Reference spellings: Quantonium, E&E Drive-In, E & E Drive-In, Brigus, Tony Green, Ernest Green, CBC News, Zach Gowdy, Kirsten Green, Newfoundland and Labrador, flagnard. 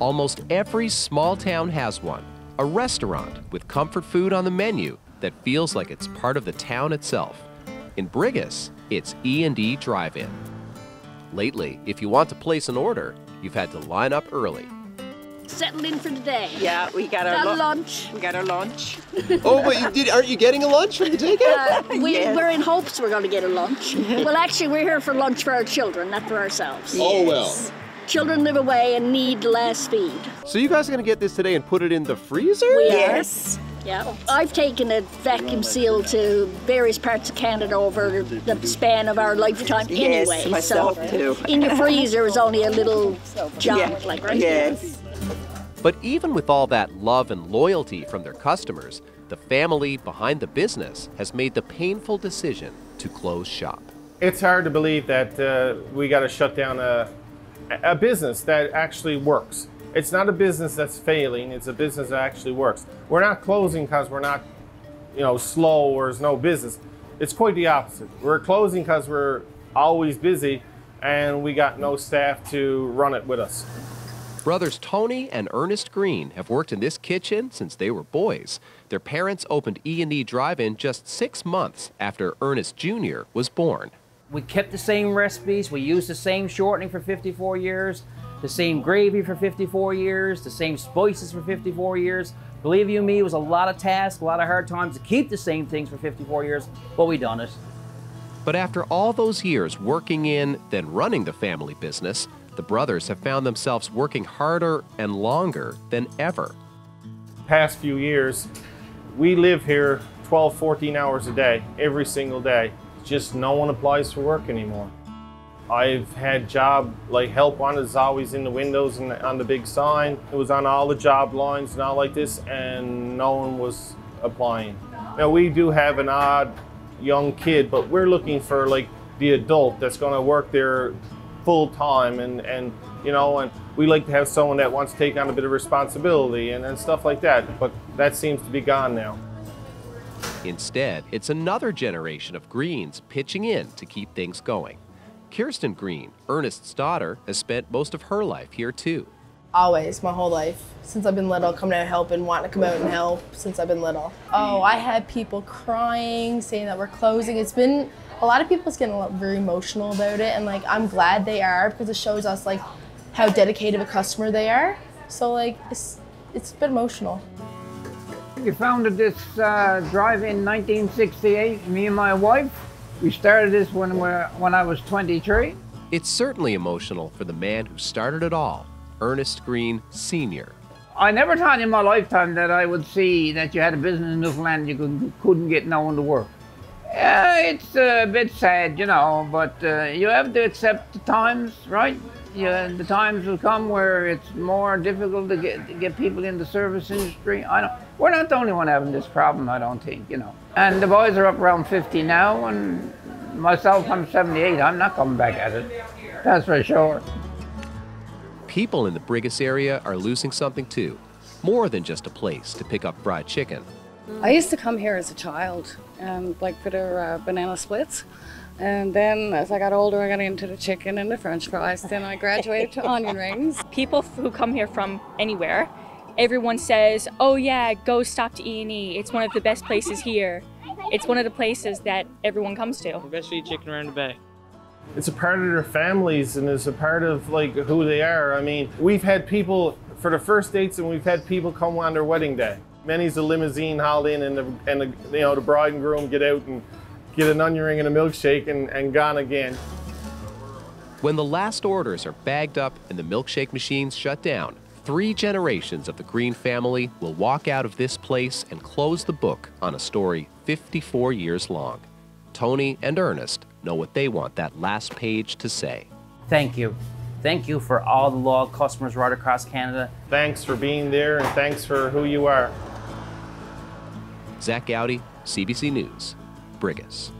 Almost every small town has one, a restaurant with comfort food on the menu that feels like it's part of the town itself. In Brigus, it's E&E Drive-In. Lately, if you want to place an order, you've had to line up early. Settled in for today. Yeah, we got our lunch. We got our lunch. Oh, but aren't you getting a lunch from the takeout? We're in hopes we're going to get a lunch. Well, actually, we're here for lunch for our children, not for ourselves. Yes. Oh, well. Children live away and need less feed. So you guys are going to get this today and put it in the freezer? Yes. Yeah. I've taken a vacuum seal to various parts of Canada over the span of our lifetime anyway. Yes, myself too. In the freezer is only a little junk, like right here. But even with all that love and loyalty from their customers, the family behind the business has made the painful decision to close shop. It's hard to believe that we got to shut down a business that actually works. It's not a business that's failing, it's a business that actually works. We're not closing because we're not, you know, slow or there's no business. It's quite the opposite. We're closing because we're always busy and we got no staff to run it with us. Brothers Tony and Ernest Green have worked in this kitchen since they were boys. Their parents opened E&E Drive-In just 6 months after Ernest Jr. was born. We kept the same recipes, we used the same shortening for 54 years, the same gravy for 54 years, the same spices for 54 years. Believe you me, it was a lot of tasks, a lot of hard times to keep the same things for 54 years, but we done it. But after all those years working in, then running the family business, the brothers have found themselves working harder and longer than ever. Past few years, we live here 12, 14 hours a day, every single day. Just no one applies for work anymore. I've had job, like help wanted is always in the windows and on the big sign. It was on all the job lines and all like this, and no one was applying. Now we do have an odd young kid, but we're looking for like the adult that's gonna work there full time and you know, and we like to have someone that wants to take on a bit of responsibility and stuff like that, but that seems to be gone now. Instead, it's another generation of Greens pitching in to keep things going. Kirsten Green, Ernest's daughter, has spent most of her life here too. Always, my whole life. Since I've been little, coming out and helping, wanting to come out and help since I've been little. Oh, I had people crying, saying that we're closing. It's been, a lot of people's getting very emotional about it, and like, I'm glad they are because it shows us like how dedicated a customer they are. So like, it's been emotional. We founded this drive in 1968, me and my wife. We started this when I was 23. It's certainly emotional for the man who started it all, Ernest Green Sr. I never thought in my lifetime that I would see that you had a business in Newfoundland and you couldn't get no one to work. Yeah, it's a bit sad, you know, but you have to accept the times, right? Yeah, the times will come where it's more difficult to get people in the service industry. We're not the only one having this problem, I don't think, you know. And the boys are up around 50 now, and myself, I'm 78. I'm not coming back at it, that's for sure. People in the Brigus area are losing something too, more than just a place to pick up fried chicken. I used to come here as a child and like for their banana splits. And then as I got older, I got into the chicken and the french fries. Then I graduated to onion rings. People who come here from anywhere, everyone says, oh yeah, go stop to E&E. It's one of the best places here. It's one of the places that everyone comes to. The best to eat chicken around the bay. It's a part of their families and it's a part of like who they are. I mean, we've had people for the first dates and we've had people come on their wedding day. Many's a limousine hauled in and the you know, the bride and groom get out and get an onion ring and a milkshake and gone again. When the last orders are bagged up and the milkshake machines shut down, 3 generations of the Green family will walk out of this place and close the book on a story 54 years long. Tony and Ernest know what they want that last page to say. Thank you. Thank you for all the loyal customers right across Canada. Thanks for being there and thanks for who you are. Zach Gowdy, CBC News, Brigus.